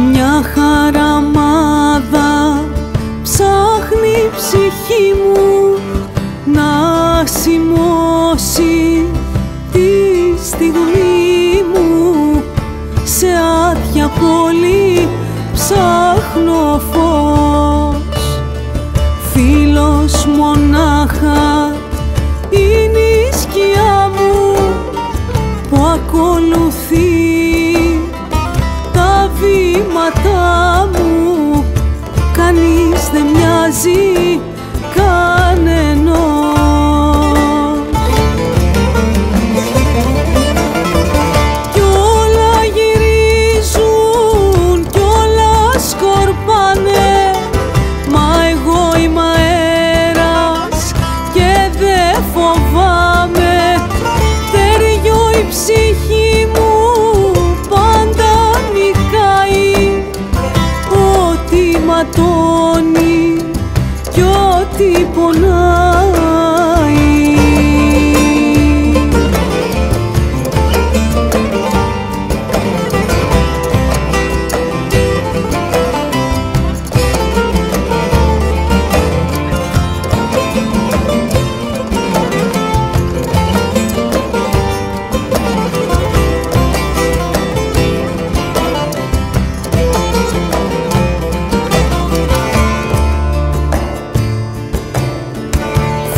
Μια χαραμάδα ψάχνει η ψυχή μου να σημώσει τη στιγμή μου. Σε άδεια πόλη ψάχνω φως, φίλος μονάχα είναι η σκιά μου που ακολουθεί τα βήματά μου. Κανείς δεν μοιάζει κανενός. Κι ό,τι πονάει,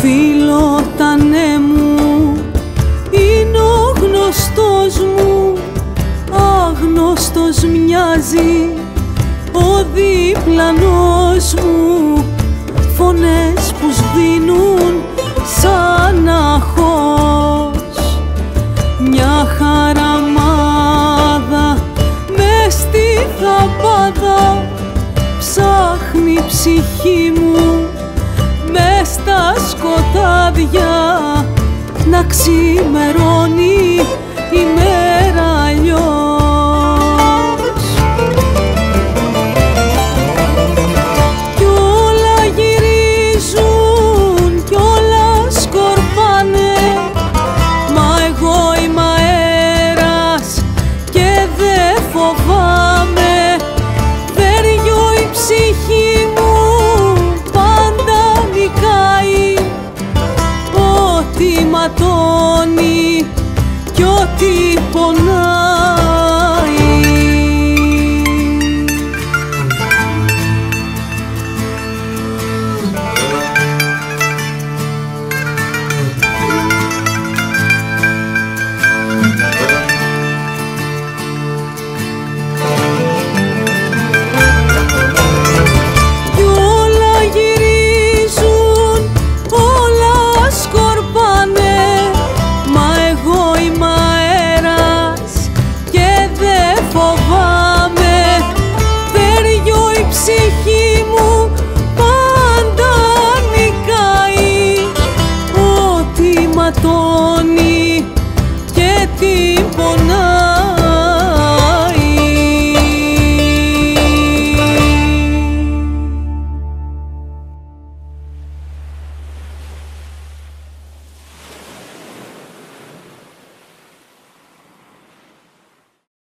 φιλότανε μου, είναι ο γνωστός μου, άγνωστος μοιάζει ο διπλανός μου. Φωνές που σβήνουν σαν αχός. Μια χαραμάδα μες στη θαμπάδα ψάχνει η ψυχή μου μες στα σκοτάδια να ξημερώνει η μέρα αλλιώς. Κι όλα γυρίζουν κι όλα σκορπάνε, μα εγώ είμαι αέρας και δε φοβάμαι.